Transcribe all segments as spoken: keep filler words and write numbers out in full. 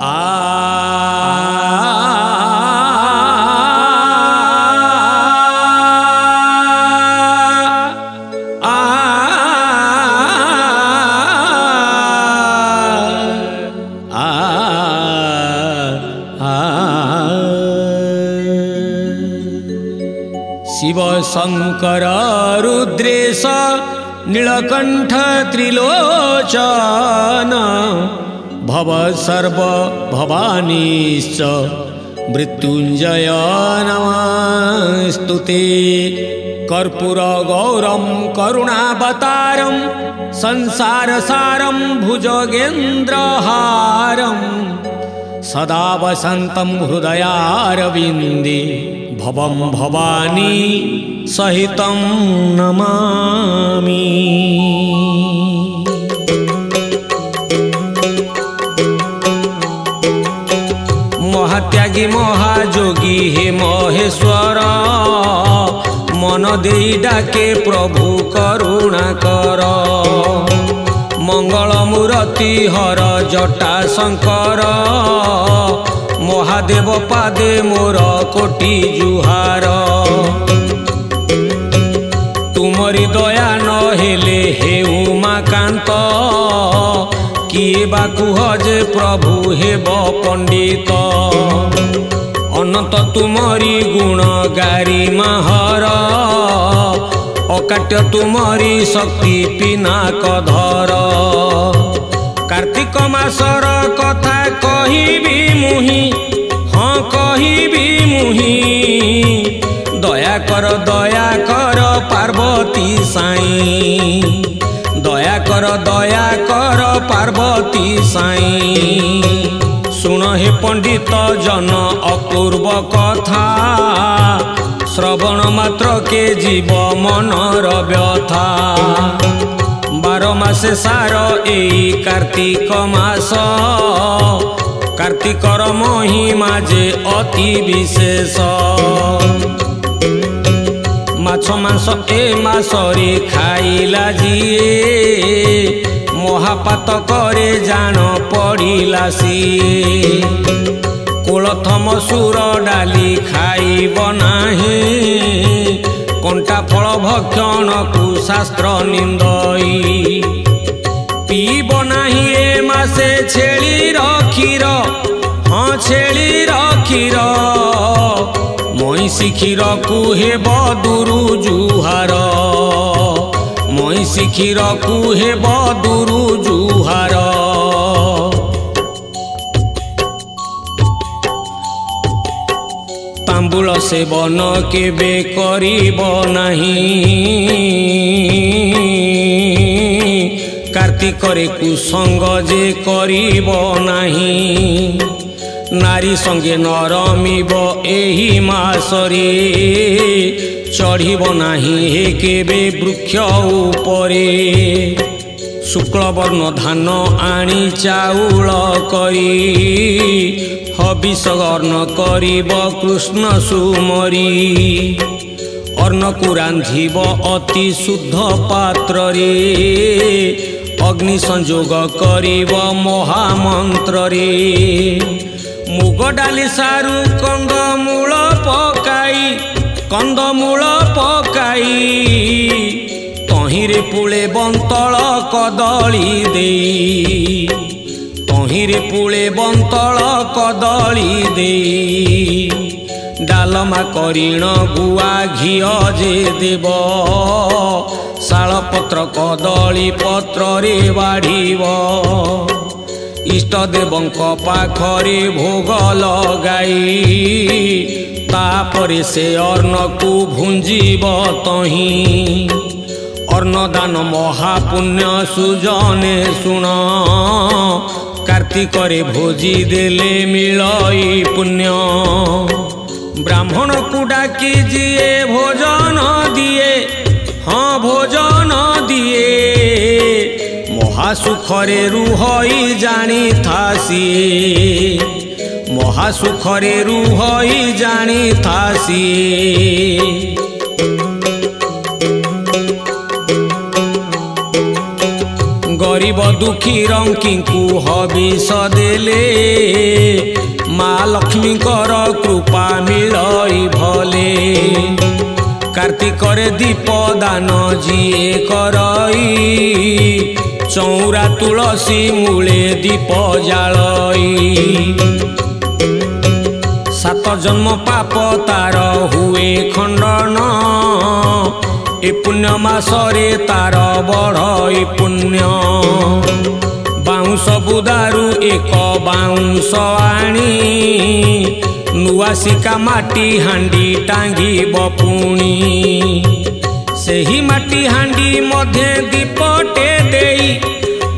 शिव शंकर रुद्रेश नीलकंठ त्रिलोचन भव सर्व भवानीश्च मृत्युंजय नमस्तुते। कर्पूर गौरम करुणावतारम संसार सारम भुजगेन्द्रहारम सदा वसंतम हृदयारविंदे भवं भवानी सहितं नमामि। महात्यागी महायोगी हे महेश्वर मन देई डाके प्रभु करुणा कर। मंगल मूर्ति हर जटा शंकर महादेव पादे मोर कोटि जुहार। तुमरी दया न हेले हे उमाकांत किए बा कुह जे प्रभु हेब पंडित। अनंत तुमरी गुण गारी महर अकाट्य तुमरी शक्ति पिनाक धर। कार्तिक मासर कथा कहिबी मुही हाँ कहिबी मुही दया कर दया कर पार्वती साई दया कर दया कर पार्वती साई। सुन हे पंडित जन अपूर्व कथा श्रवण मात्र के जीव मनर व्यथा। बारो मासे सारो ए कार्तिक मास कार्तिकर महिमा जे अति विशेष। माछ मांस ए मासरे खाइला जिए महापात करे जान पड़िला सिए। कोलथ मसूर डाली खाइब नाही कंटा फल भक्षण को शास्त्र निंदई। पीब नाही ए मासे छेलीर क्षीर हाँ छेलीर क्षीर मईसी क्षीर को हेब दुरु जुहार मईसी क्षीर को हेब दुरु जुहार। तांबूल सेवन केबे करिब नाही कार्तिकरे कुसंग जे करिब नाही। नारी संगे नरमिब एही मासरे चढ़िब नाही हे केबे वृक्ष उपरे। शुक्लवर्ण धान आनी चाउल करी हबिष अर्ण करिब कृष्ण सुमरी। अर्ण को रांधिब अति शुद्ध पात्र रे अग्नि संयोग करिब महामंत्र रे। मुग डाली सारू कंदमूल पकाई कंदमूल पकाई तहिरे पुले बंतल कदली दे तहिरे पुले बंतल कदली दे। डालमा करीण गुआ घिअ जे देव शालपत्र कदली पत्र रे बाढ़ीव। इष्टदेवंक पाखरे भोग लगाई तापरे से अर्ण को भुंजीब तही। अर्णदान महापुण्य सुजने सुन कार्तिकरे भोजी देले मिलई पुण्य। ब्राह्मण को डाकी जिए भोजन दिए हाँ भोजन दिए महासुखरे रुहई जानी था सिए महासुखरे रुहई जानी था सिए। হইব দুখী রঙ্কিঙ্কু হবি সদেলে মা লক্ষ্মীঙ্কর কৃপা মিলই ভলে কার্তিকরে দীপ দান যিয়ে করই চৌরা তুলসী মূলে দীপ জালই সাত জন্ম পাপ তার হুয়ে খণ্ডন ए पुण्य मासरे तार बड़ई पुण्य बाउंस बुदारू एक बाउंस आणी नुआ सिका माटी हांडी टांगी बपुणी सेही माटी हांडी मधे दीपटे देई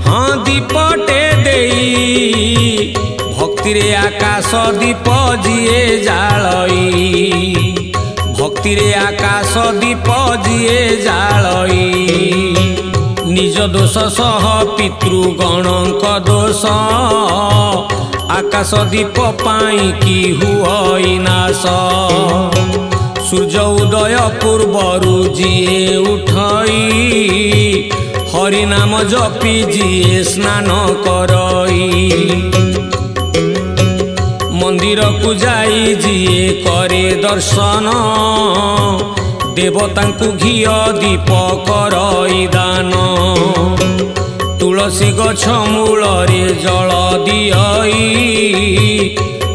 हाँ दीपटे देई भक्ति रे आकाश दीप जिए जालई भक्ति रे आकाश दीप जिए जालई निज दोष सह पितृगणक दोष आकाश दीप पाई कि हुई नाश सूर्य उदय पूर्वरु जिए उठई हरि नाम जपी जिए स्नान करई मंदिर को जाई जिए करे दर्शन देवता घी दीप करई दान तुलसी गछ मूल रे जल दियई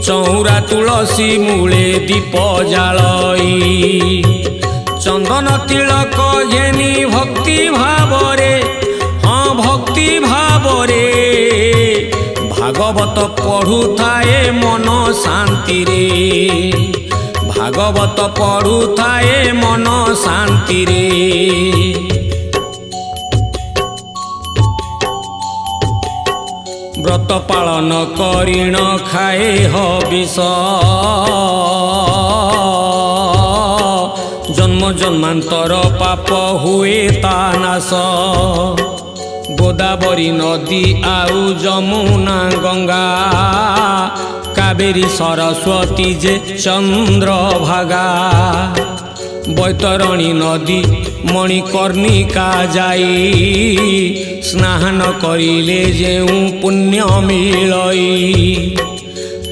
चौरा तुलसी मूले दीप जालई चंदन तिलक जेनी भक्ति भाव रे हाँ भक्ति भाव रे भागवत पढ़ु थाए मन शांति रे भागवत पढ़ु थाए मन शांति रे व्रत पालन करिण खाए हविष जन्म जन्मांतर पाप हुए ता नाश गोदावरी नदी आउ जमुना गंगा कावेरी सरस्वती जे चंद्र भागा बैतरणी नदी मणिकर्णिका जाई स्नान करिले जेऊ पुण्य मिलई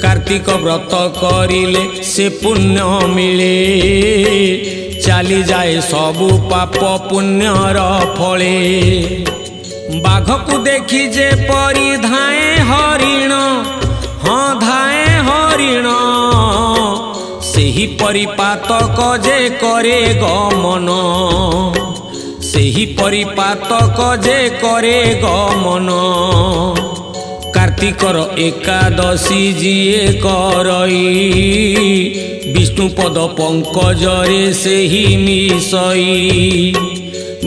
कार्तिक व्रत करिले से पुण्य मिले चाली जाए सबु पाप पुण्यर फले बाघ को देखी जे परी धाए हरिण हाँ धाए हरिण से ही परिपातक जे करे गमन से ही परिपातक जे करे गमन कार्तिकर एकादशी जिए करई विष्णुपद पंकजरे से ही मिसई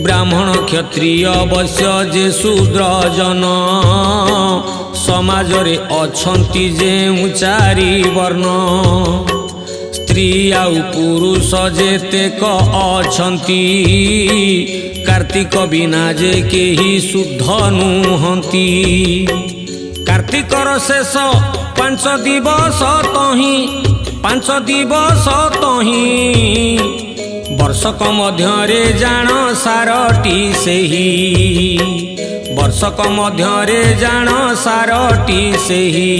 ब्राह्मण क्षत्रिय वैश्य जे शूद्र जन समाज रे अछंती जे चारि वर्ण स्त्री आउ पुरुष जेतेक अछंती कार्तिक बिना जे केही शुद्ध नुहंती कार्तिकर शेष पांच दिवस तहि पांच दिवस तहि वर्षक मध्यरे जान सारटी सेही वर्षक मध्यरे जान सारटी सेही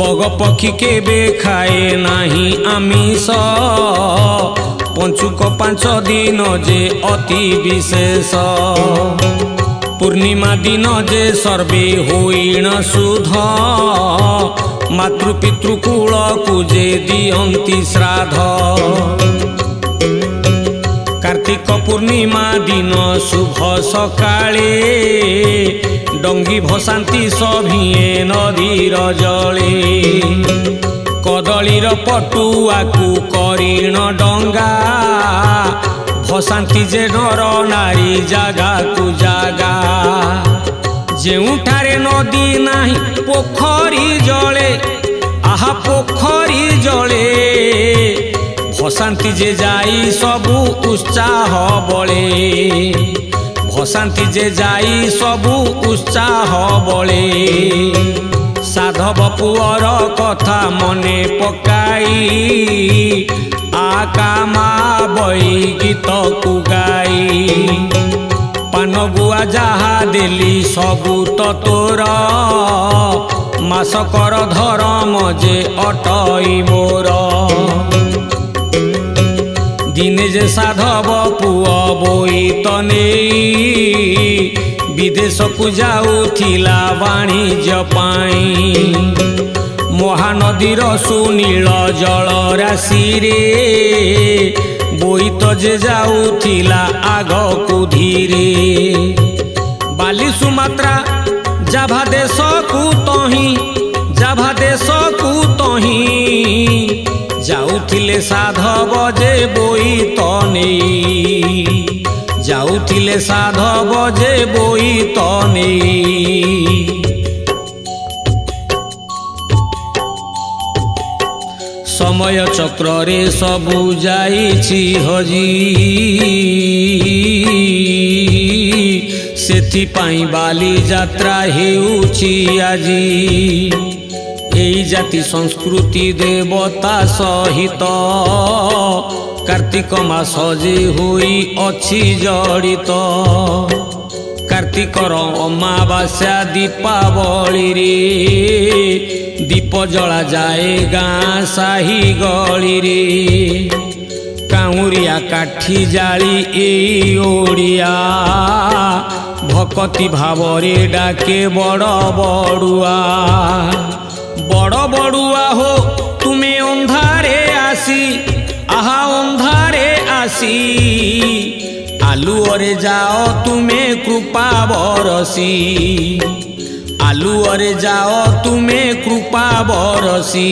बग पक्षी केबे खाए नाही आमिष पंचुक पांच दिन जे अति विशेष पूर्णिमा दिन जे सर्वे होइण शुद्ध मातृ पितृ कुल कुजे दियंती श्राद्ध कार्तिक पूर्णिमा दिन शुभ सकाले डंगी भसांती सभिए नदीर जले कदलीर पटुआकू करिण डंगा भसांती जे नर नारी जागा कु जागा जेउठारे नदी नाही पोखरी जले आहा पोखरी जले भसांती जे जाई सबु उत्साह बले भसांती जे जाई सबु उत्साह बले साधव पुअर कथा मने पकाई आकामा बई गीत कु गाई पानगुआ जहा दिली सबू तो तोर मासकर धरम जे अटई मोर दिने जे साधव पुआ बोई तने विदेश को जाऊला वाणिज्य महानदीर सुनील जल राशि बोई तो जे जाऊला आग को धीरे बाली सुमात्रा जाभा देश को तही जाभा देश को तही जाऊले साधव जे बोई तने जाऊले साधव जे बोई तने समय चक्र रे सबू जाइछि हजी सेथि पाई बाली यात्रा हेउछि आजी एई जाति संस्कृति देवता सहित कार्तिक मास जे होई अछि जड़ित कार्तिकर अमावास्या दीपावली रे दीप जला जाए गाँ साही गली रे काउरिया काठी जाली ए ओडिया भक्ति भाव रे डाके बड़ बड़ुआ बड़ बड़ुआ हो तुम्हें अंधारे आसी आहा अंधारे आसी आलुअरे जाओ तुम्हें कृपा बरसी आलुअरे जाओ तुम्हें कृपा बरसी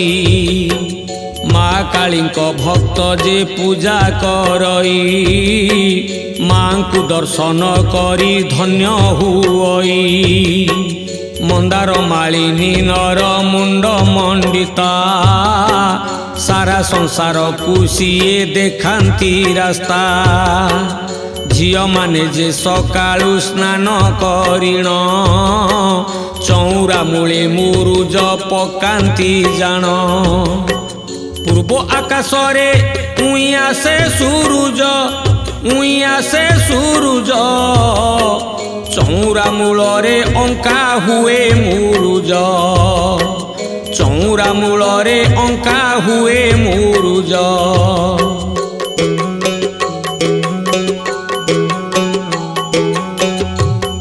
माँ काली भक्त जे पूजा करई माँ को दर्शन करी धन्य हुई मंदार मालिनी नर मुंड मंडिता सारा संसार कुसीए देखांती रास्ता झियो माने जे सकाळु स्नान करिण चौरा मूले मुरुज पकांती जाण पूर्व आकाश रे उई आसे सूरज उई आसे सूरज चौरा मूल रे अंका हुए मुरुज चौरा मूल रे अंका हुए मुरुज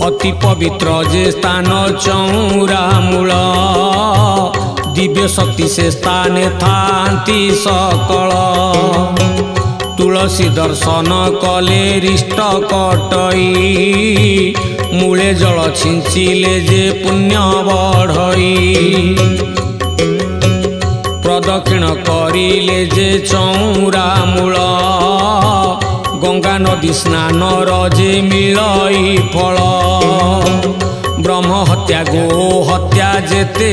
अति पवित्र जे स्थान चौरा मूल दिव्य शक्ति से स्थान थांती सकल तुलसी दर्शन कले रिष्ट कटई मूले जल छिंचिले जे पुण्य बढ़ई प्रदक्षिण करिले जे चौरा मूल गंगा नदी स्नान रजे मिलई फल ब्रह्म हत्या गो हत्या जेते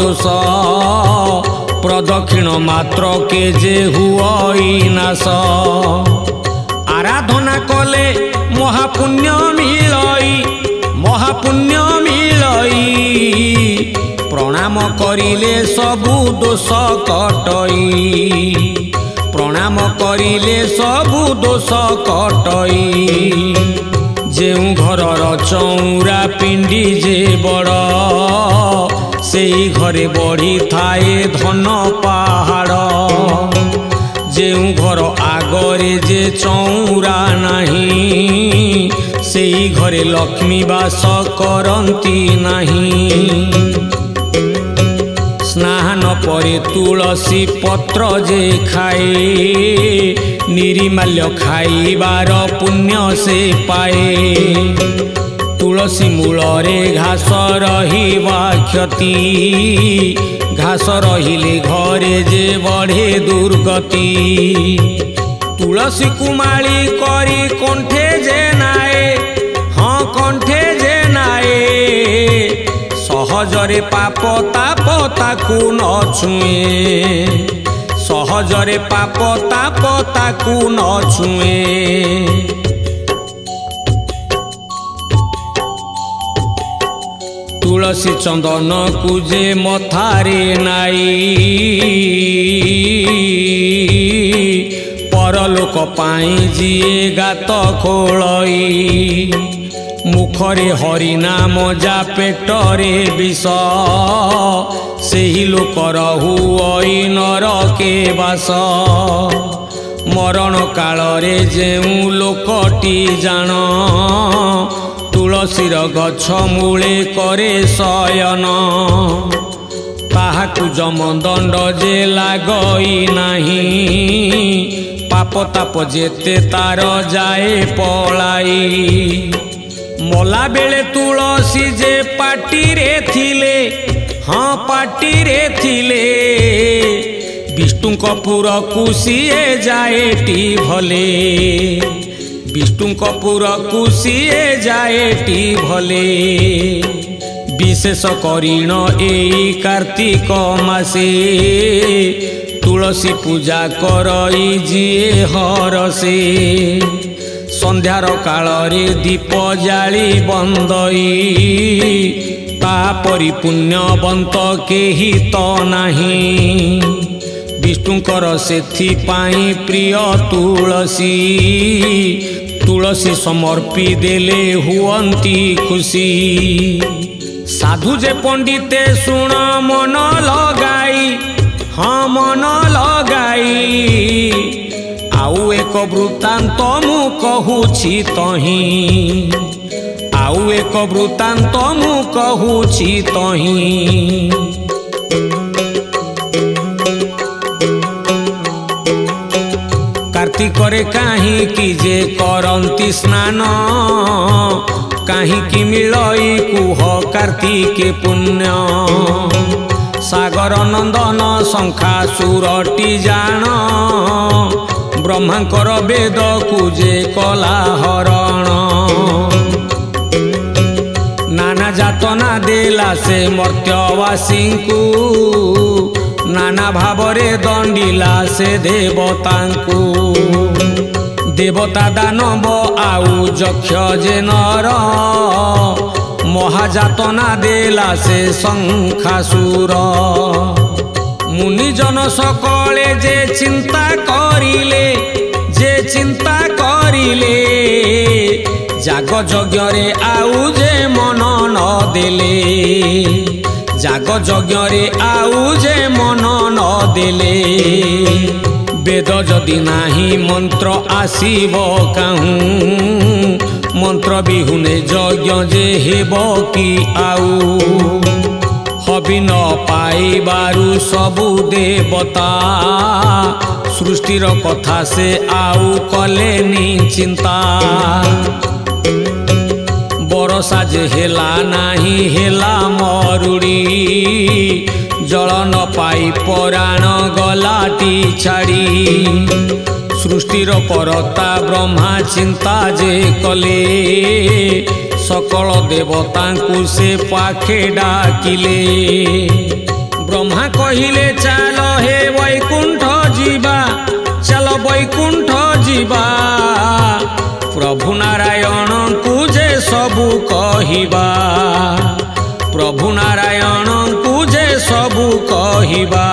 दोष प्रदक्षिण मात्र के जे हुई नाश आराधना कले महापुण्य मिलई महापुण्य मिलई प्रणाम करिले सबु दोष कटई प्रणाम करिले सबु दोष कटई जेउ घरर चौरा पिंडी जे बड़ सेई घरे बढ़ी थाए धन पहाड़ जेउ घर आगरे जे चौरा नहीं सेई घरे लक्ष्मी बास करंती नहीं स्नान परे तुलसी पत्र जे खाए निरिमाल्य खाइबार पुण्य से पाए तुलसी मूल रे घास रहिवा क्षति घास रहिले घरे जे बढ़े दुर्गति तुलसी कुमारी करी कंठे जे नाए हाँ कंठे जे नाए सहजरे पाप ताप ताकू न छुए सहजरे पाप ताप ताकू न छुए तुलसी तुलसी चंदन कूजे मथारे नाई परलोक पाई जिए गात खोलई मुखरे हरि नाम जा पेटरे विष से ही लोक रहु अई नरके वास मरण काल रे जेउ लोकटी जान तुलसीर गछ मूले करे शयन ताहाकु जम दंड जे लागई नाही पाप ताप जेते तार जाए पलाई मोला बेले तुलसी जे पाटी रे थिले हाँ पाटी रे थिले विष्णु कपूर कुसीए जाए टी भले विष्णु कपूर कुसीए जाए टी भले विशेष करीण एई कार्तिक मासे तुलसी पूजा करई जिए हरसे संध्यार काल रे दीप जाली बंदई ता परिपुण्यवंत केही तो नाही विष्णुकर सेथि पाई प्रिय तुलसी तुलसी समर्पी देले हुअंती खुशी साधु जे पंडिते सुण मन लगाई हाँ मन लगाई आउ एक वृत्तांत मु कहूछि तही आउ एक वृत्तांत मु कहूछि तही कार्तिक रे काहे कि जे करंती स्नान काहे कि मिलई कुह कार्तिक पुण्य सागर नंदन शंखासुरटी जान ब्रह्मांकर वेद कुजे कला हरण नाना जातना देला से मर्त्यवासी को नाना भावरे दंडिला से देवतांकु देवता दानव आउ यक्ष जे नर महाजातना देला से शंखासुर मुनिजन सकले जे चिंता करिले जे चिंता करिले जाग यज्ञरे आउ जे मन न देले जाग यज्ञरे आउ जे मन न देले वेद जदि नाही मंत्र आसीब काहू मंत्र बिहुने यज्ञ जे हेब कि आउ हबि न पाइबारु सबु देवता सृष्टिर कथा से आउ कलेनी चिंता बरसा जे हेला नाही हेला मरुड़ी जल न पाई पराण गलाटी छाड़ी सृष्टिर परता ब्रह्मा चिंता जे कले सकल देवतांकु से पाखे डाकिले ब्रह्मा कहिले चल हे वैकुंठ जीवा चल वैकुंठ जीवा प्रभु नारायण को जे सबु कहिबा प्रभु नारायण को जे सबु कहिबा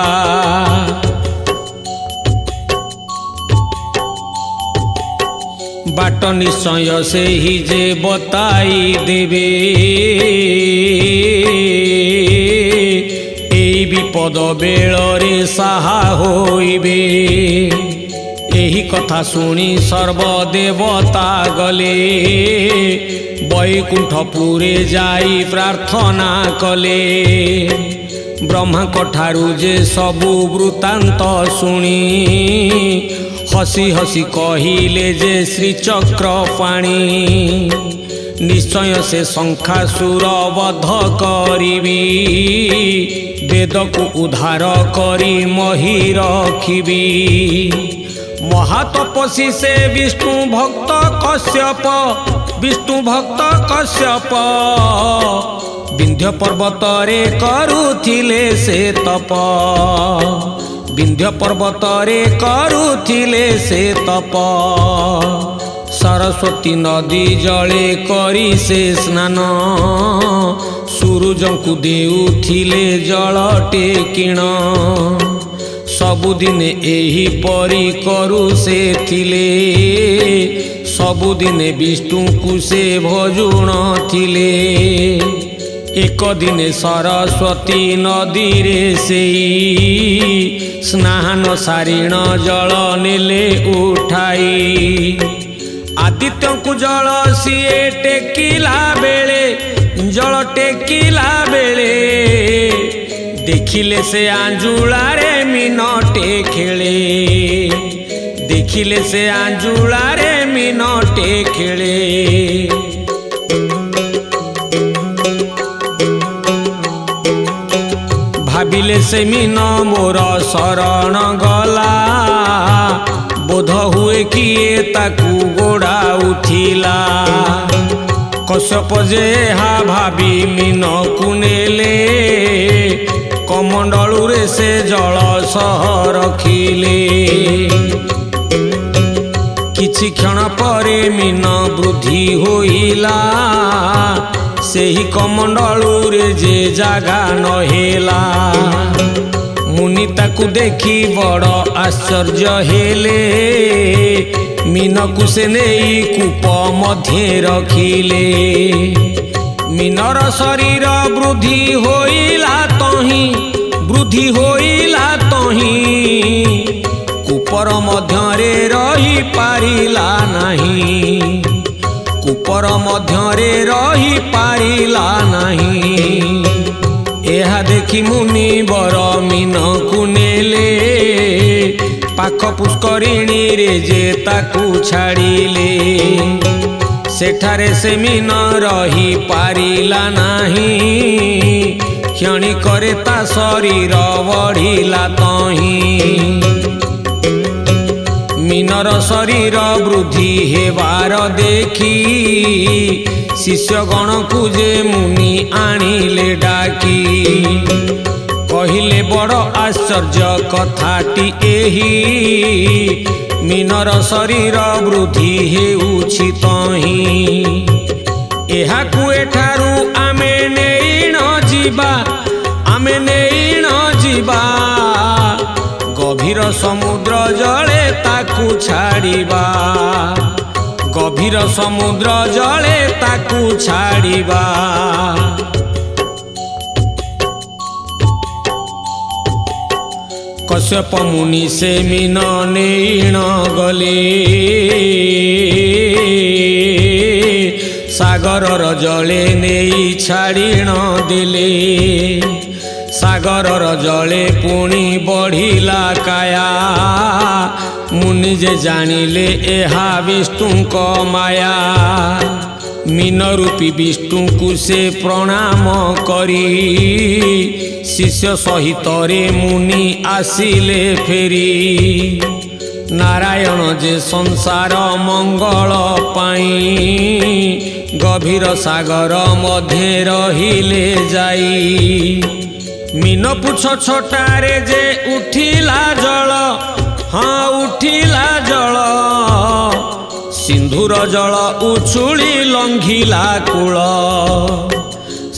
बाट निश्चय से ही जे बताई देवे एई विपद बेलरे साहा होइबे एही कथा सुनी सर्वदेवता गले वैकुंठपुरे जाई प्रार्थना कले ब्रह्मा कठारू जे सबु वृत्तांत सुनी हसी हसी कहिले जे श्री चक्र पाणी निश्चय से शंखासुर वध करिबी वेद को उद्धार करी मही रखिबी महातपस्वी से विष्णु भक्त कश्यप विष्णु भक्त कश्यप विंध्य पर्वत रे करूथिले से तप विंध्य पर्वत रे करूथिले से तप सरस्वती नदी जले करी से स्नान सूरजंकु देउथिले जल टेकिण सबुदिने एही परी करु से थिले सबुदिने विष्णुकु से भजुण थिले एक दिने सरस्वती नदी रे सेई स्नान सारिण जल नेले उठाई आदित्य को जल सीए टेकिला बेले जल टेकिला बेले देखिले से आंजुलारे मिनटे खेले देखिले से आंजुलारे मिनटे खेले भाविले से मीन मोर शरण गला बोध हुए किए ताकू गोड़ा उठिला कश्यप जे हा भाभी मीन कुनेले कमंडलू रे से जल सह रखिले किछि क्षण परे मीन वृद्धि होइला सेही कमंडलू रे जे जागा नहेला मुनि ताकु देखी बड़ आश्चर्य हेले मीन को से नहीं कूप मध्य रखिले मीनर शरीर वृद्धि होइला तही वृद्धि होइला तही कूपर मध्य रही पारिला नहीं कूपर मध्य रही पारिला नहीं एहा देखी मुनि बर मीन कुनेले पाख पुष्करिणी रे जे ताकू छाड़िले सेठारे से मीन रही पारिला नहीं क्षणी करे ता शरीर बढ़िला तही मीनर शरीर वृद्धि हेवार देखी शिष्यगण को जे मुनि आनिले डाकी कहले बड़ आश्चर्य कथाटी एही मीनर शरीर वृद्धि हेउछि तही एहाकु एठारू आमे नेइ न जीवा आमे नेइ न जीवा गभीर समुद्र जले ताकू छाड़ीबा गभीर समुद्र जले ताकू छाड़ीबा कश्यप मुनि से मीन नेण गले सागर र जले नेई छाड़ीण देले सागर र जले पुणी बढ़िला काया मुनि जे जानिले एहा विष्णु को माया मीन रूपी विष्णु को से प्रणाम करी शिष्य सहित रे मुनि आसिले फेरी नारायण जे संसार मंगल पाई गभीर सागर मध्य रहिले जाई मीन पुछ छटारे जे उठिला जल हाँ उठिला जल सिंधुर जल उछुली लंघिला कूल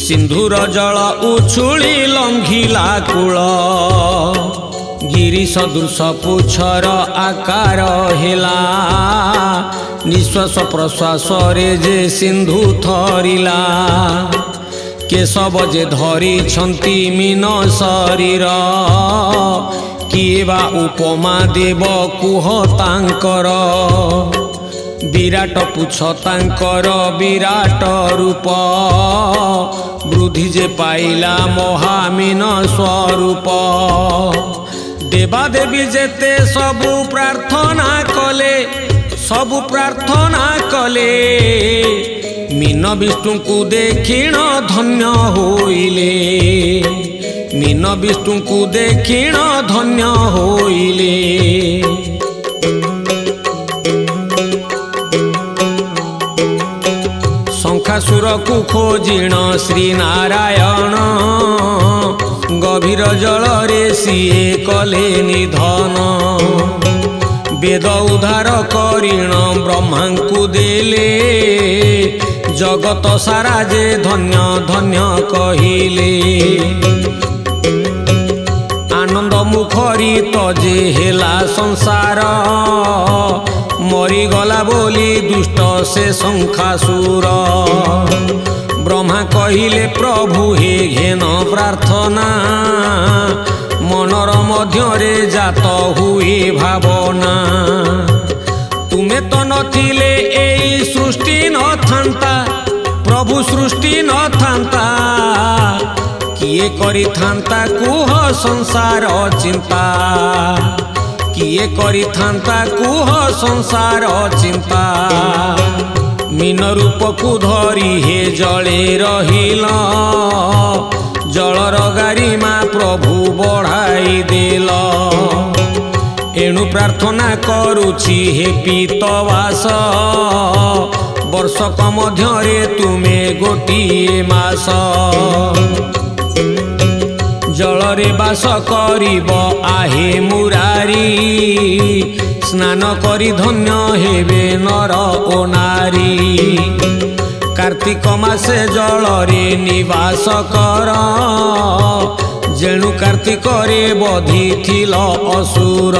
सिंधुर जल उछुली लंघिला कूल गिरी सदृश पुछर आकार हेला निश्वास प्रश्वास रे जे सिंधु थरिला केशव जे धरी छंती मीन शरीर किए बा उपमा देव कुह तांकर विराट पुछ तांकर विराट रूप वृद्धि जे पाइला महामीन स्वरूप देवादेवी जेते सबु प्रार्थना कले सबु प्रार्थना कले मीन विष्णु को देखिण धन्य होइले मीन विष्णु को देखिण धन्य होइले शंखासुर को खोजिण श्री नारायण गभीर जल रे सीए कले निधन वेद उद्धार करिण ब्रह्मा को देले जगत सारा जे धन्य धन्य कहिले आनंद मुखरित जे हेला संसार मरीगला बोली दुष्ट से शंखासुर ब्रह्मा कहिले प्रभु हे घेन प्रार्थना मनर मध्यरे जात हुए भावना तुमे तो नथिले एई सृष्टि न थांता प्रभु सृष्टि न थांता किए करी थांता कुह संसार चिंता किए करी थांता कुह संसार चिंता मीन रूप को धरी हे जले रहिला जलर गारिमा प्रभु बढ़ाई देला एणु प्रार्थना करुछि हे पीतवास वर्षक मध्यरे तुमे गोटिए मास जलरे बास करिब आहे मुरारी स्नान करी धन्य हेबे नर ओ नारी कार्तिक मासे जलरे निवास कर जेणु कार्तिकरे बधी थिल असुर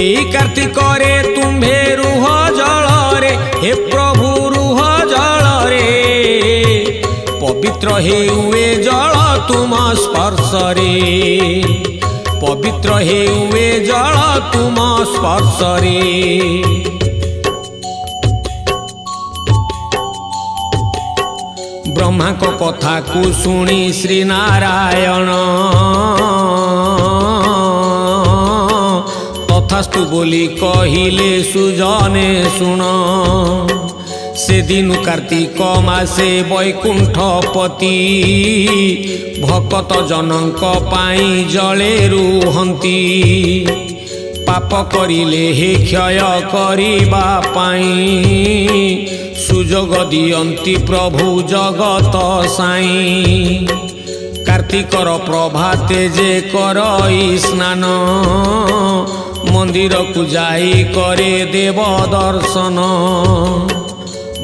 एई कार्तिकरे तुम्भे रुह जलरे हे प्रभु रुह जलरे पवित्र हेउए जल तुम स्पर्शरे पवित्र हेउए जल तुम स्पर्शरे ब्रह्मा को कथा को सुनी श्री नारायण तथास्तु बोली कहिले सुजने सुन से दिन कार्तिक मासे वैकुंठपति भक्त जनक पाई जले रुहंती पाप करिले हे क्षय करिबा पाई सुजोग दियंती प्रभु जगत साई कार्तिकर प्रभाते जे करई स्नान मंदिर को जाई करे देव दर्शन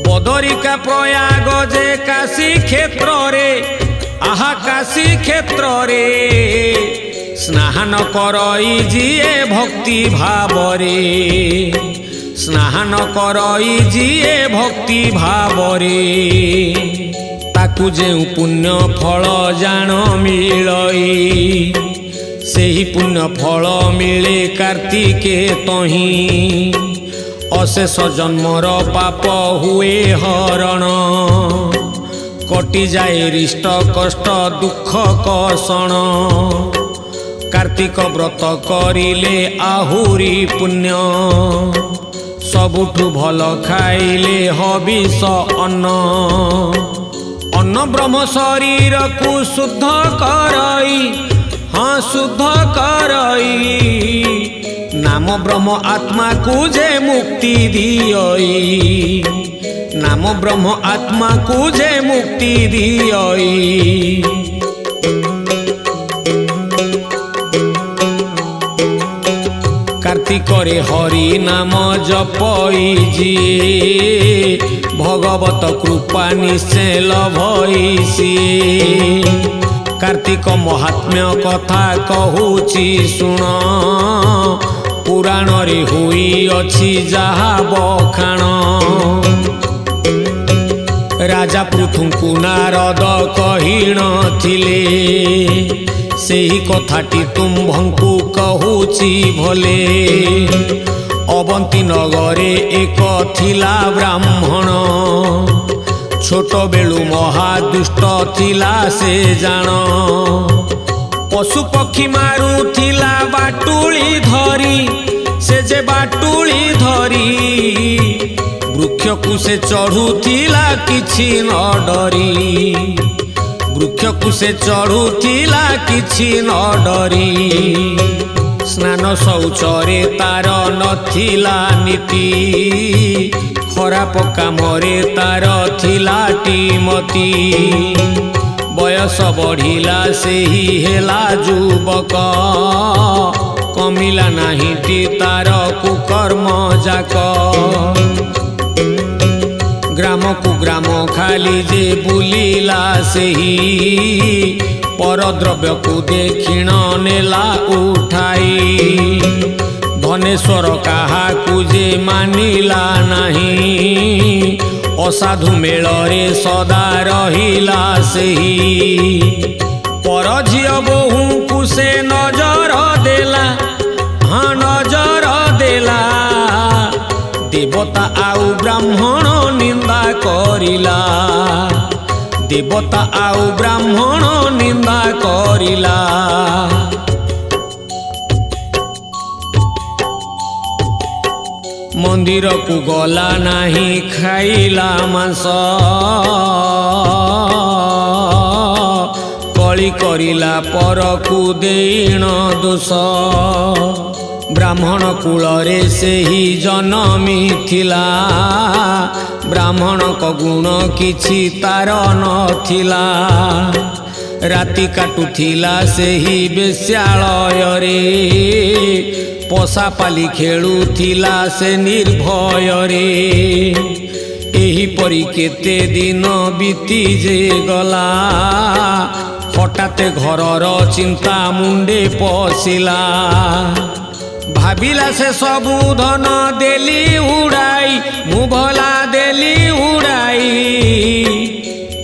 बदरिका प्रयाग जे काशी क्षेत्र रे आहा काशी क्षेत्र रे स्नान करई जिए भक्ति भाव रे स्नान करई जिए भक्ति भावरे ताकु जे पुण्य फल जान मिलई सेही पुण्य फल मिले कार्तिके तही अशेष जन्मर पाप हुए हरण कटि जाए रिष्ट कष्ट दुख कषण कार्तिक व्रत करिले आहुरी पुण्य सबुठु भल खाइले हबिष अन्न अन्न ब्रह्म शरीर को शुद्ध करई हाँ शुद्ध करई नाम ब्रह्म आत्मा को जे मुक्ति दियई नाम ब्रह्म आत्मा को जे मुक्ति दियई कार्तिक रे हरि नाम जपई जिए भगवत कृपा निश्चय लभई सिए कार्तिक महात्म्य कथा कहूची सुन पुराण रे हुई अछि जहा बखाण राजा पृथु को नारद कहिन थिले सेही कथाटी तुम्भंकु कहूची भले अवंती नगरे एक थिला ब्राह्मण छोट बेलू महादुष्ट थिला से जान पशु पक्षी मारू थिला बाटुली धरी से जे बाटुली धरी वृक्ष को से चढ़ू थिला किछि न डरी वृक्ष को से चढ़ूला किछि न डरी स्नान शौचरे तार नथिला नीति खराब काम रे तार थिला टीमती बयस बढ़िला सेही हेला युवक कमिला नाही ती तार कुकर्म जाक ग्राम जे बुलीला सही पर द्रव्य को दक्षिण नेला उठाई धनेश्वर कहा कुजे मानिला नहीं असाधु मेल रे सदा रहिला सही पर झिय बहु कुसे नजर देला हाँ नजर देला देवता आउ ब्राह्मण निंदा करिला देवता आउ ब्राह्मण निंदा करिला मंदिर को गला नहीं खाइला मांस कली करिला पर को देण दोष ब्राह्मण कुल रे से ही जनमी थिला ब्राह्मण को गुण किछि तार नथिला राति काटुथिला से ही बेश्यालय रे पोसा पाली खेलुथिला से निर्भय रे एही परि केते दिन बीती जे गला हठात घरर चिंता मुंडे पशिला भाविला से सबु धन देली उड़ाई मुभला देली उड़ाई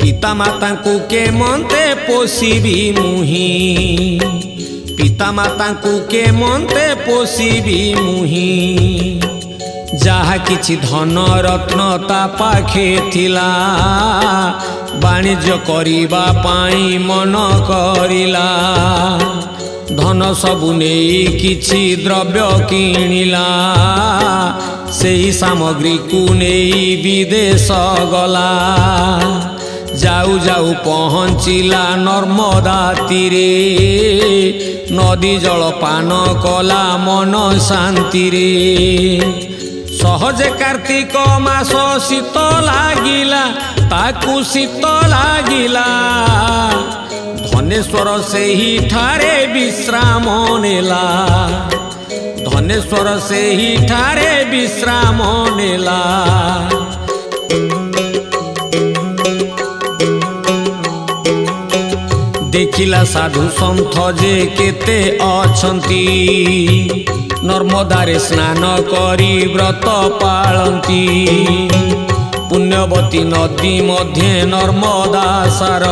पिता माता को के मनते पोषिबी मुही पिता माता को के मनते पोषिबी मुही जहा किछि धन रत्न ता पाखे थिला वाणिज्य करिबा पाई मन करिला धन सबु नेई किछि द्रव्य किणिला सेही सामग्री को नेई विदेश गला जाऊ जाऊ पहुँचिला नर्मदा तीरे नदी जल पान कला मन शांति रे सहजे कार्तिक मास शीत लागिला ताकु शीत लागिला धनेश्वर से ही ठारे विश्राम नेला धनेश्वर से ही ठारे विश्राम नेला देखिला साधु संत जे केते अछंती नर्मदारे स्नान करी व्रत पालंती पुण्यवती नदी मध्ये नर्मदा सार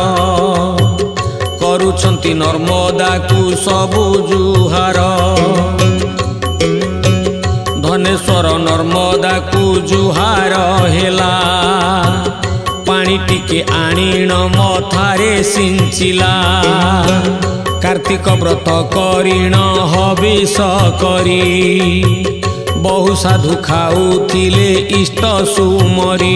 करुछंती नर्मदा को सबु जुहार धनेश्वर नर्मदा को जुहार हेला पानी टिके आणीण मथारे सिंचिला कार्तिक व्रत करीण हविष करी बहु साधु खाउथिले इष्ट सुमरी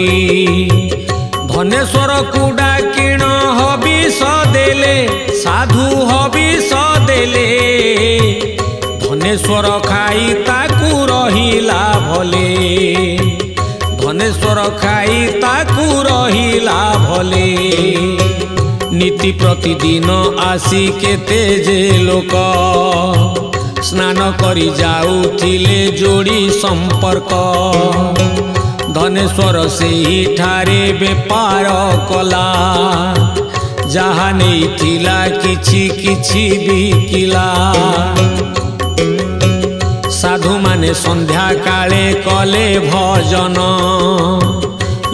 धनेश्वर को डाकिण हविष देले साधु हविष देले धनेश्वर खाई ताकू रहिला भले धनेश्वर खाई ताकू रहिला भले नीति प्रतिदिन आसी केते जे लोक स्नान करी जाउथिले जोड़ी संपर्क धनेश्वर से ही ठारे व्यापार कला जहाँ नहीं थिला किछि किछि बिकिला साधु माने संध्या काले कले भजन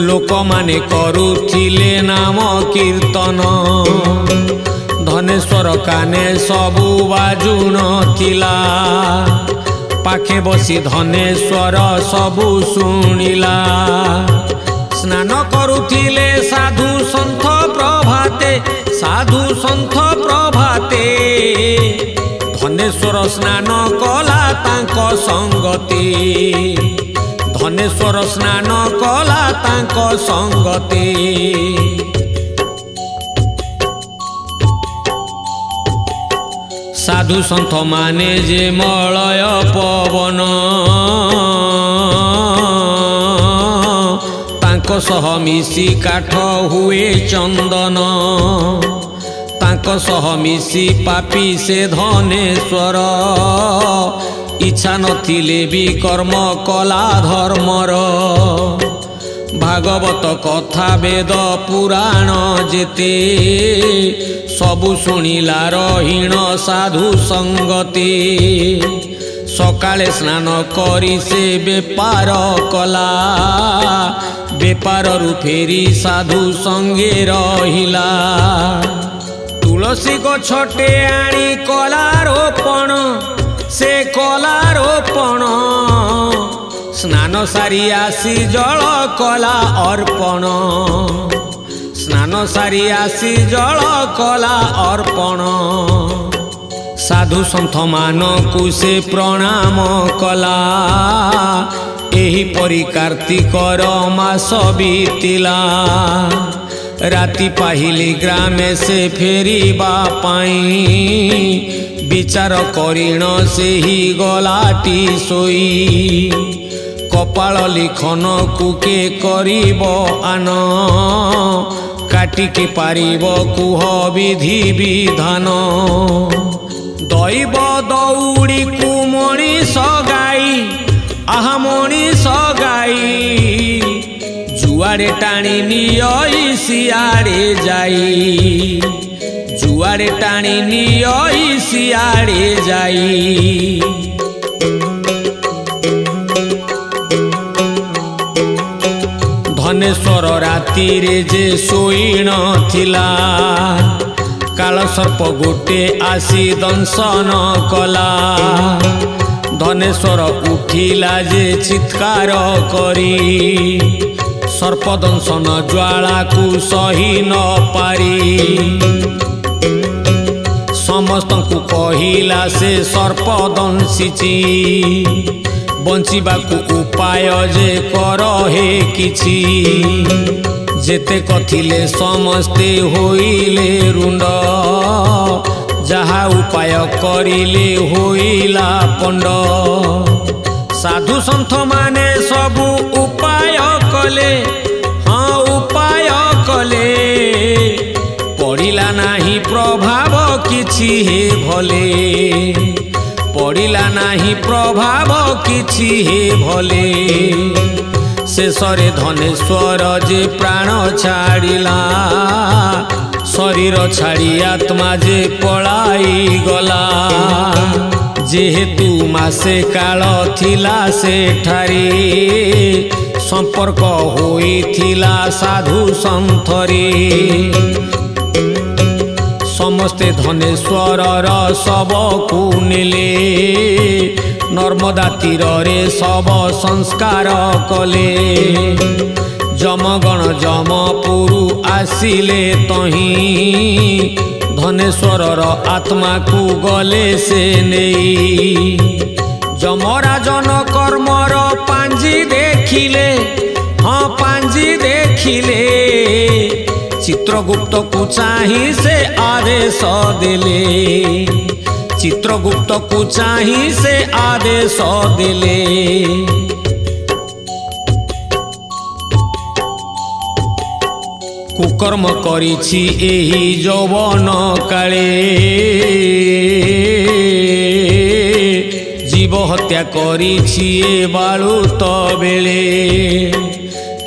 लोक माने करुथिले नाम कीर्तन धनेश्वर काने सबु बाजुन थिला पाखे बसी धनेश्वर सबु सुनिला स्नान करुथिले साधु संत प्रभाते साधु संत प्रभाते धनेश्वर स्नान कला तांक संगति धनेश्वर स्नान कला तांक संगति साधु संत माने जे मलय पवन तांको सह मिसी काठ हुए चंदन तांको सह मिसी पापी से धनेश्वर इच्छा नथिले भी कर्म कला धर्मर भागवत कथा वेद पुराण जेते सबु शुणिला रहीण साधु संगते। सकाले स्नान करी से बेपार कला, बेपार रु फेरी साधु संगे रहिला। तुलसी गछटे आनी कला रोपण, से कला रोपण स्नान सारी आसी जल कला अर्पण, स्नान सारी आसी जल कला अर्पण। साधु संत मान को से प्रणाम कला, एही परी कार्तिकर मास बीतिला। राति पाहिले ग्रामे से फेरिबा पाई, विचार करिण से ही गलाटी सोई। कपाल लिखन कुके करिब आन, काटिके पारिब कुह विधि विधान। दैव दौड़ी कु मनीष गाई, आह मनीष गाई जुआड़े टाणी नियई सियाड़े जाई, जुआड़े टाणी नियई सियाड़े जाई। धनेश्वर राति रे जे सोईन थिला, काल सर्प गोटे आसी दंशन कला। धनेश्वर उठिला जे चित्कार करी, सर्प दंशन ज्वाला को सही न पारी। समस्त को कहिला से सर्प दंशिची, बंचिबाकु उपाय जे कर हे किछि। जेते कथिले समस्ते होइले रुंड, जहा उपाय करिले होइला पंड। साधु संत माने सबु उपाय कले, हाँ उपाय कले पड़िला नाही प्रभाव किछि हे भले, पड़िला नाही प्रभाव किछि हे भले। शेषरे धनेश्वर जे प्राण छाड़िला, शरीर छाड़ी आत्मा जे पलाई गला। जेहेतु मासे काल थिला से ठारी, संपर्क होई थिला साधु संथरी। समस्ते धनेश्वर सब को नेले, नर्मदा तीर रे सब संस्कार कले। जमगण जमपुरु आसिले तही, धनेश्वर आत्मा को गले से नेई। जमराजन कर्मर पांजी देखिले, हाँ पांजी देखिले चित्रगुप्त को चाही से आदेश दिले, चित्रगुप्त को चाही से आदेश दिले। कुकर्म करिछि एही जौवन काले, जीव हत्या करिछि ए बालुत बेले।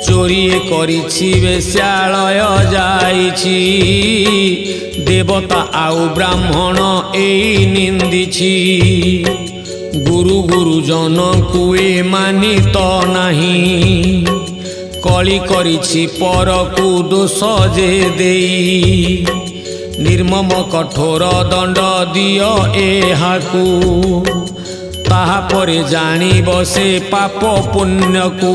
चोरी करिछि वेश्यालय जाइछि, देवता आउ ब्राह्मण एई निंदिछि। गुरु गुरुजन को ए मानित नाही, कली करिछि पर को दोष जे देई। निर्मम कठोर दंड दियो एहाकू, ताहा परे जानिब से पाप पुण्य को।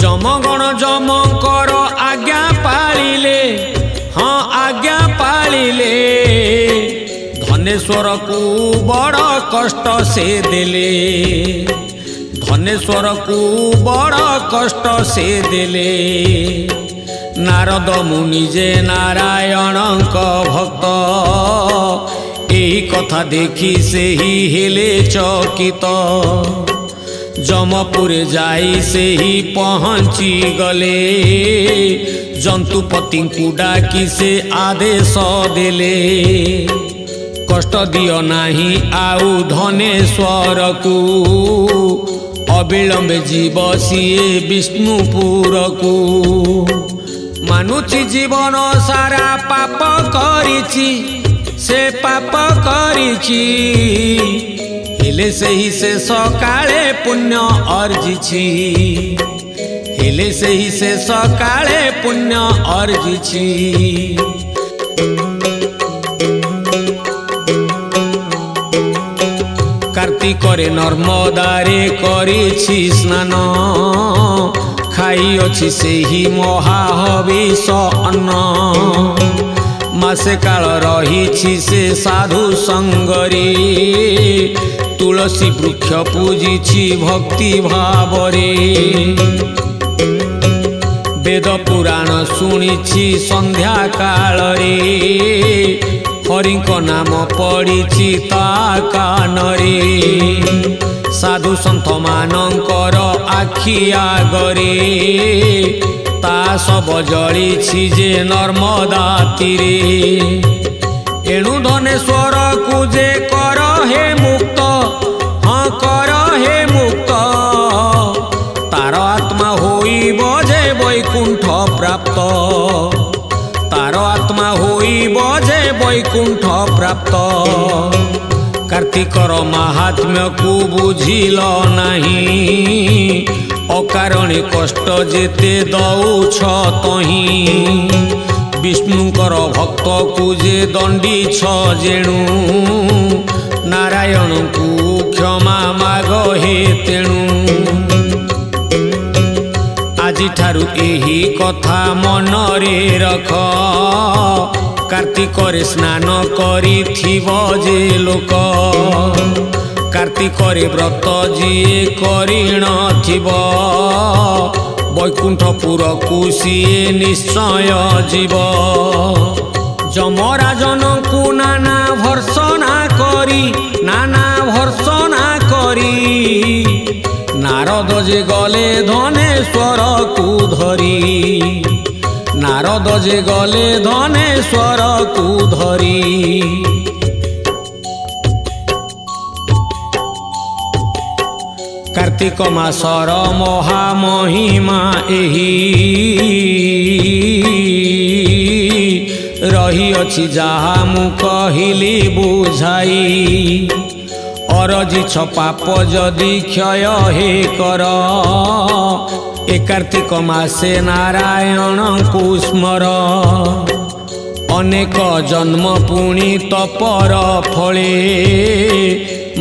जमगण जमकर आज्ञा पालिले, हाँ आज्ञा पालिले धनेश्वर को बड़ कष्ट से देले, धनेश्वर को बड़ कष्ट से देले। नारद मुनि जे नारायण का भक्त, एही कथा देखी से ही हेले चकित। जमपुरे जाई से ही पहुँची गले, जंतुपति को डाकी से आदेश देले। कष्ट दियो नाही आउ धनेश्वर को, अविलंब जीव सीए विष्णुपुरकू मानुची जीवन सारा पाप करिची से पाप करिची हेले सही से सकाले पुण्य अर्जिची हेले सही से सकाले पुण्य अर्जिची। कार्तिकरे नर्मदारे करिछि स्नान खाइछि सेहि महाहविष अन्न मासे काल रहिछि से साधु संगरे तुलसी वृक्ष पूजिछि भक्ति भावरे वेद पुराण सुनिछि संध्या कालरे हरिको नाम पढ़ी कान साधु सन्थ मानकर आखि आगरे ता सब जड़ी जे नर्मदा तीरे एणु धनेश्वर कुजे कर हे मुक्त हाँ कर हे मुक्त तार आत्मा होइब जे वैकुंठ प्राप्त तार आत्मा होइब जे वैकुंठ प्राप्त। कार्तिकर महात्म्य को बुझिल नाही अकारणे कष्ट जेते दौछ तही विष्णुकर भक्त को जे दंडी छ जेणु नारायण को क्षमा माग हे तेणु आजिठारु एही कथा मनरे रख कार्तिकरे स्नान करिथिबो जे लोक कार्तिकरे व्रत जीए करिनथिबो वैकुंठपुरकु सीए निश्चय जीव जमराजनकु नाना भर्सना करी नाना भर्सना करी नारद जे गले धनेश्वर कु धरी नारद जे गले धनेश्वर कु धरी। कार्तिक मासर महा महिमा एही रही अछि जाहा मु कहिली बुझाई अरजी छ पाप जदि क्षय हे कर ए कार्तिक मासे नारायण को स्मर अनेक जन्म पुणी तपर फले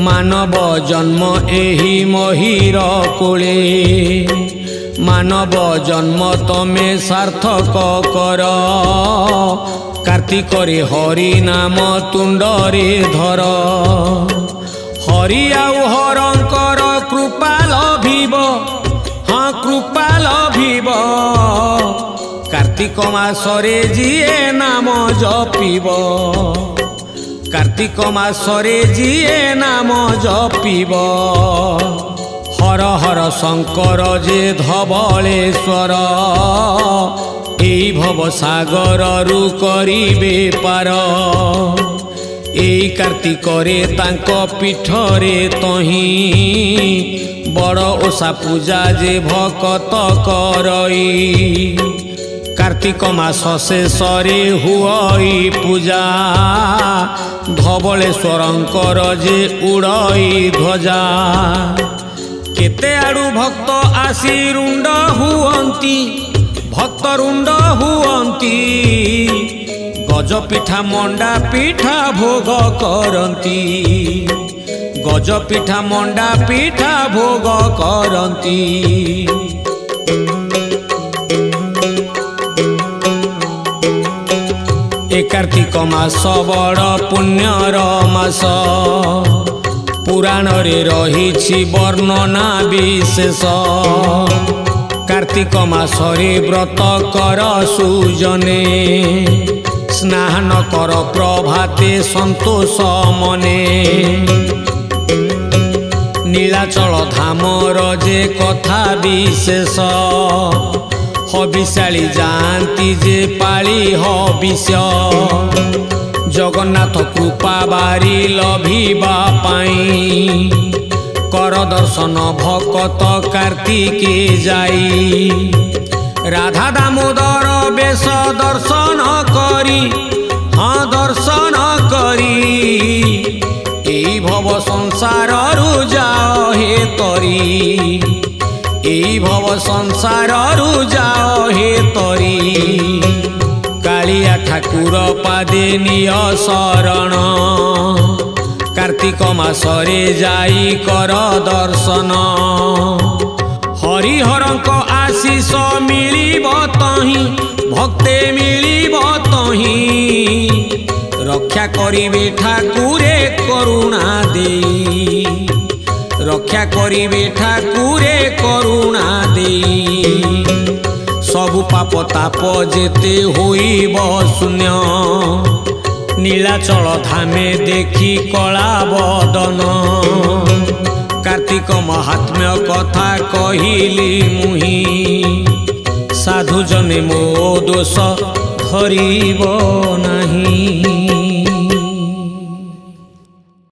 मानव जन्म एही महिर कोले मानव जन्म तमे सार्थक कर कार्तिकरे हरि नाम तुंडरे धर हरि आउ हरंकर कृपा लभिब हाँ कृपा लभिब कार्तिक मासरे जीए नाम जपिब कार्तिक मासरे जीए नाम जपिब हर हर शंकर जे धवलेश्वर एई भवसागर रु करिबे पार एई कार्तिकरे तांको पीठरे तही बड़ ओषा पूजा जे भकत करई कार्तिक मास शेषरे हुई पूजा धवलेश्वरंकर जे उड़ई ध्वजा केते आडू भक्त आसी रुंड हुअंती भक्त रुंड हुअंती गज पिठा मंडा पिठा भोग करंती गज पिठा मंडा पिठा भोग करंती। ए कार्तिक मास बड़ पुण्यर मास पुराण रे रही वर्णना विशेष कार्तिक मासरे व्रत कर सुजने स्नान कर प्रभाते संतोष मने नीलाचल धामर जे कथा विशेष हविशाली जानती जे पाली हविष जगन्नाथ कृपा बारी लभिबा पाई कर दर्शन भक्त कार्तिके जाई। राधा दामोदर बेश दर्शन करी, हाँ दर्शन करी, ए भव संसार रु जाओ हे तरी, ए भव संसार रु जाओ हे तरी। कालिया ठाकुर पादे निय शरण, कार्तिक मासरे जाई कर दर्शन। हरिहरंक आशीष मिलिब तहि, भक्ते मिलिब तहि, रक्षा करिबे ठाकुरे करुणा देई, रक्षा करिबे ठाकुरे करुणा देई। सबु पाप ताप जेते होइब शून्य, नीलाचल धामे देखी कला बदन। कार्तिक महात्म्य कथा कहिली मुहि, साधु जने मो दोष धरिब नाही।